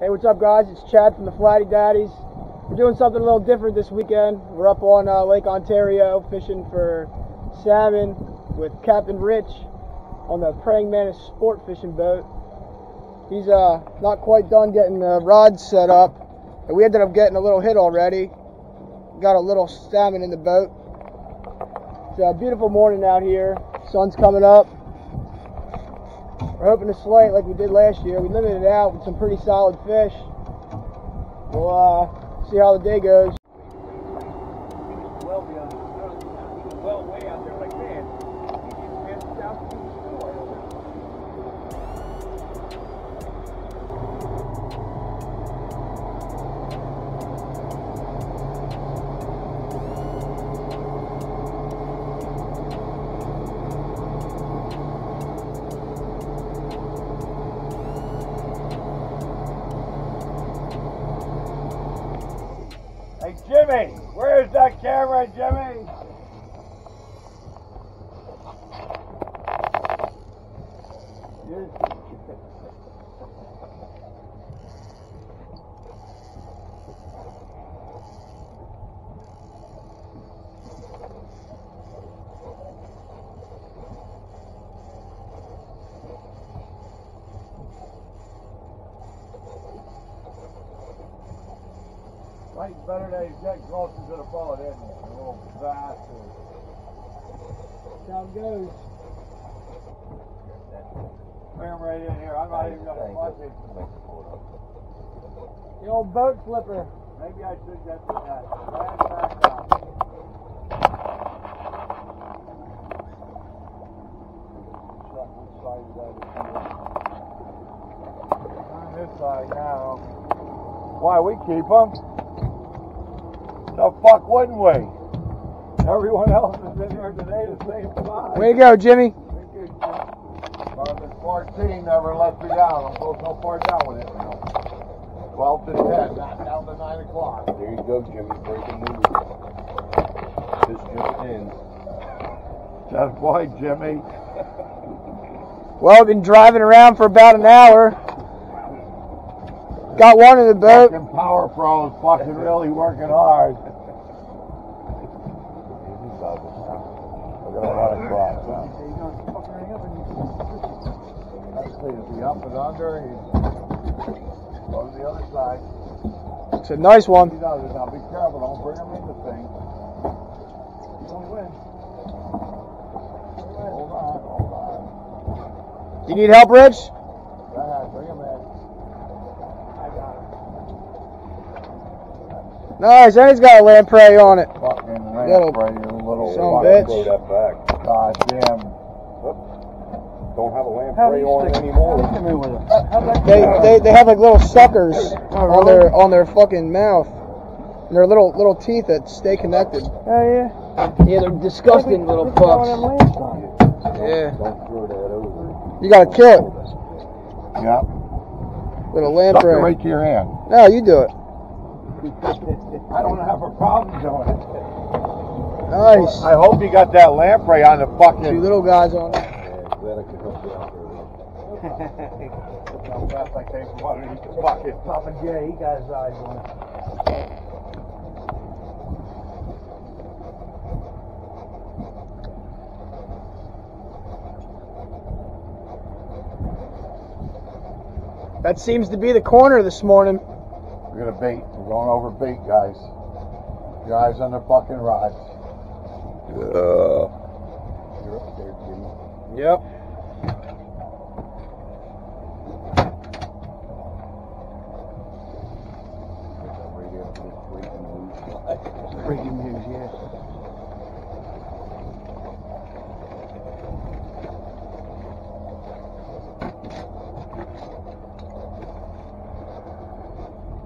Hey, what's up guys? It's Chad from The Flatty Daddies. We're doing something a little different this weekend. We're up on Lake Ontario fishing for salmon with Captain Rich on the Praying Mantis Sportfishing boat. He's not quite done getting the rods set up, but we ended up getting a little hit already. Got a little salmon in the boat. It's a beautiful morning out here. Sun's coming up. We're hoping to slate like we did last year. We limited it out with some pretty solid fish. We'll see how the day goes. Jimmy, where's that camera, Jimmy? Mike's better than he's getting closer to the boat, isn't he? A little bastard. That's how it goes. Bring him right in here. I'm not even going to watch it. The old boat flipper. Maybe I should get to that. Back up. Chuck, which side is that? On this side now. Why, we keep them. The fuck wouldn't we? Everyone else is in here today the same time. Way to go, Jimmy. Number 14 never left me down. I'm going so far down with it now. 12 to 10, not down to 9 o'clock. There you go, Jimmy. Breaking news. This just ends. That's why, Jimmy. Well, I've been driving around for about an hour. Got one in the boat. Action Power Pro is fucking really working hard. We're going to run across now. Is he up and under? He's on the other side. It's a nice one. Be careful, don't bring him in the thing. Hold on, hold on. You need help, Rich? Nice, and it's got a lamprey on it. Fucking lamprey, you little son of a bitch. Throw that back. God damn. Whoops. Don't have a lamprey on it anymore. They have like little suckers on their fucking mouth. And their little teeth that stay connected. Oh yeah. Yeah, they're disgusting little fucks. Yeah. Don't throw that over. You got a kip. Yeah. Little lamprey. Suck it right to your hand. No, you do it. I don't have a problem doing it. Nice. I hope you got that lamprey on the fucking. Two little guys on it. Yeah, glad I could help you out there. How fast I came from underneath the bucket. Papa Jay, he got his eyes on it. That seems to be the corner this morning. We're gonna bait. We're going over bait, guys. Guys on the fucking rods. You're up there, Jimmy. Yep. Breaking news, yes.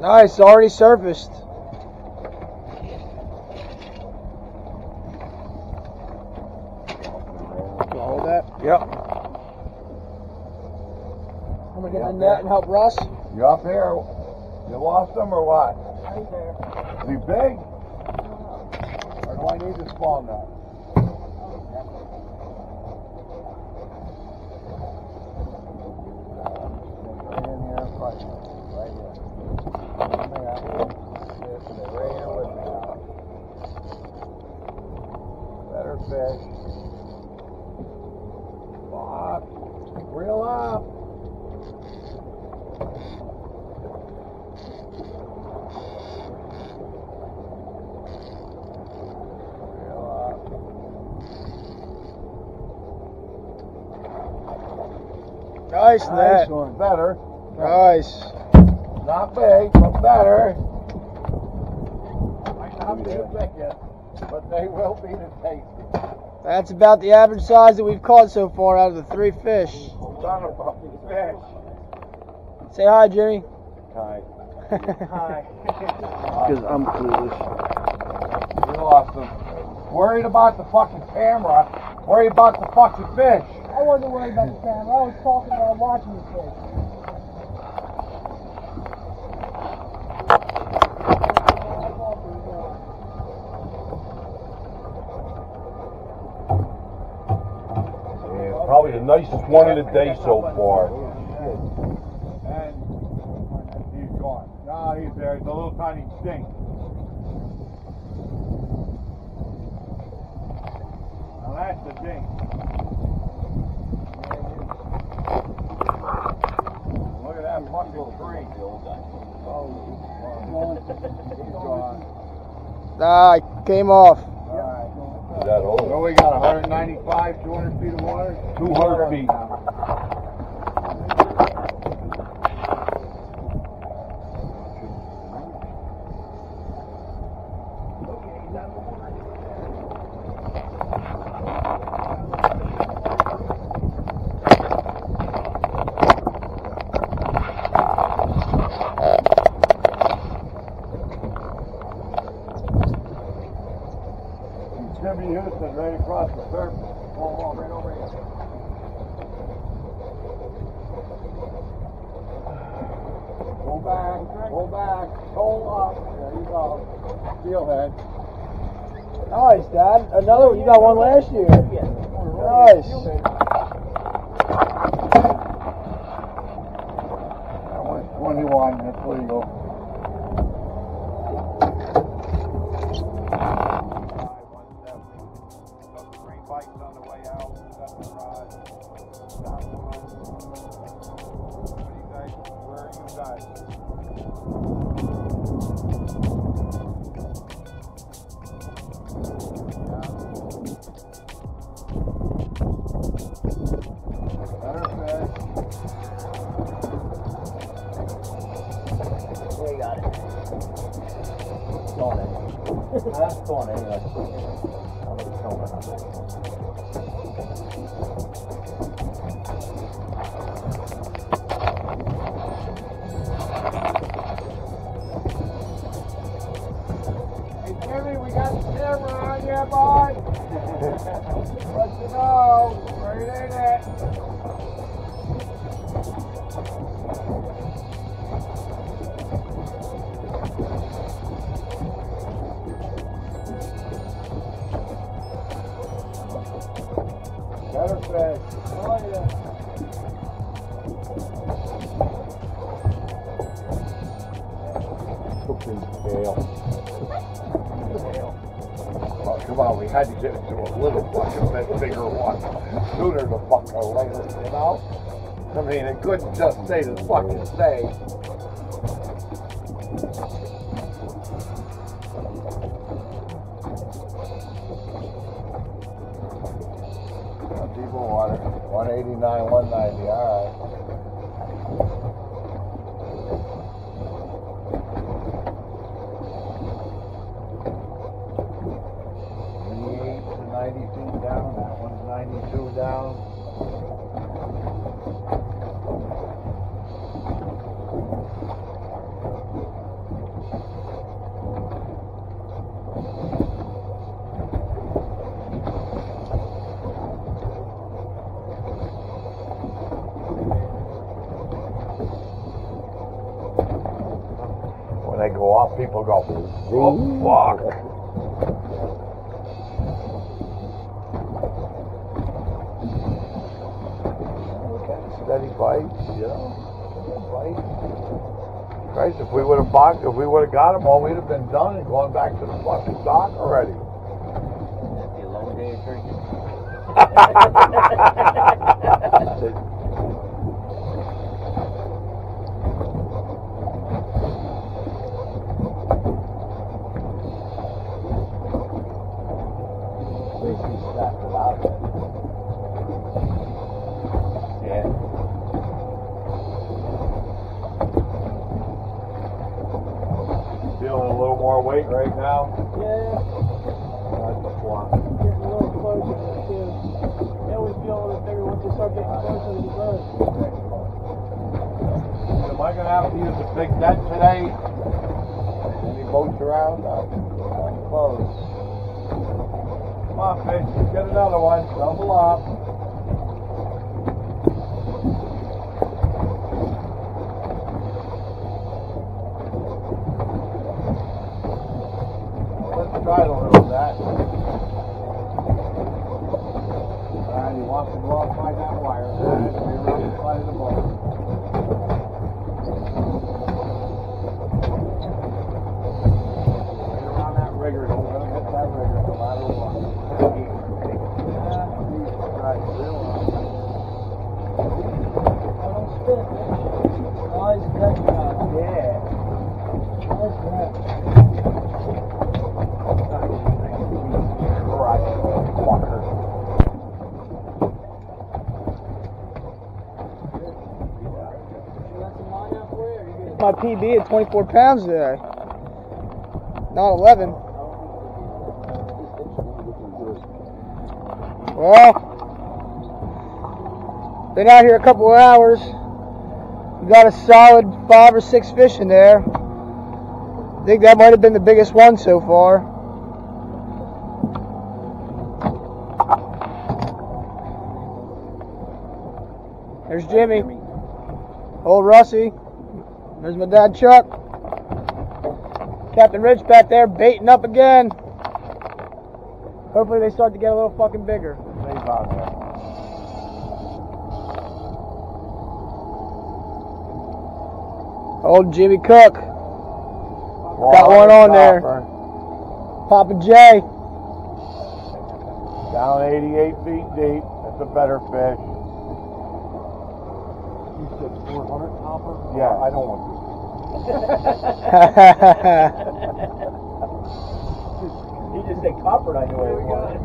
Nice, already surfaced. Can I hold that? Yep. I'm gonna get the net and help Russ. You up there? You lost them or what? Right there. Is he big? Or do I need to spawn now? Right in here, right here. fish. Fuck. Reel up. Reel up. Nice net. Nice one. Better. Nice. Not big, but better. Might not be as big yet, but they will be the taste. That's about the average size that we've caught so far out of the three fish. Say hi, Jimmy. Hi. Hi. Because I'm foolish. You lost them. Worried about the fucking camera. Worried about the fucking fish. I wasn't worried about the camera. I was talking about watching the fish. The nicest one of the day so far. And he's gone. No, he's there. He's a little tiny stink. Now that's the thing. Look at that fucking tree. Oh, nah, it came off. That old. So we got 195, 200 feet of water? 200 feet. Jimmy Houston right across the surface. Oh, right over here. Go back, go back, hold up. There you go. Steelhead. Nice, Dad. Another one. You got one last year. Nice. That one's 21. That's legal. Had to get into a little fucking bit bigger one sooner the fuck or later, you know? I mean, it couldn't just say the fucking say. Deep water, 189, 190, alright. People go, oh, fuck. Steady bites, you know. Steady bites. Christ, if we would have boxed, if we would have got them all, we'd have been done and going back to the fucking dock already. That'd be a long day of drinking. My PB at 24 pounds today, not 11. Well, been out here a couple of hours, got a solid 5 or 6 fish in there. I think that might have been the biggest one so far. There's Jimmy, old Russie. There's my dad, Chuck. Captain Rich back there baiting up again. Hopefully they start to get a little fucking bigger. Old Jimmy Cook. Got one on there. Papa Jay. Down 88 feet deep. That's a better fish. You said 400 topper? Yeah, I don't want to. He just said copper, I know we got it.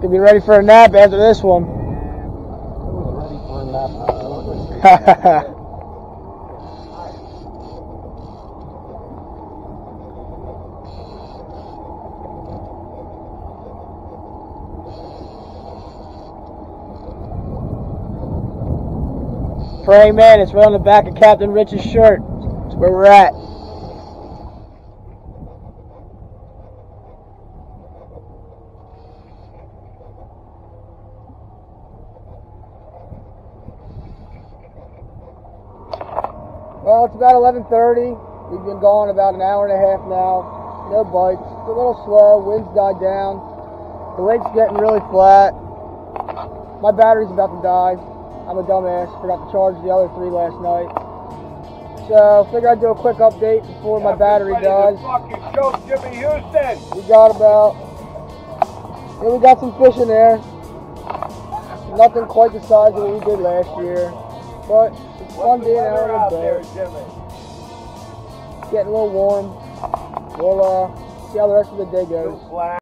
Could be ready for a nap after this one. Ready for a nap. Praying Mantis, right on the back of Captain Rich's shirt. That's where we're at. Well, it's about 11:30. We've been gone about an hour and a half now. No bites. It's a little slow. Wind's died down. The lake's getting really flat. My battery's about to die. I'm a dumbass, forgot to charge the other 3 last night. So, figure I'd do a quick update before my battery dies. Fucking show Jimmy Houston! We got some fish in there. Nothing quite the size of what we did last year. But, it's fun being out in the boat. Getting a little warm. We'll see how the rest of the day goes.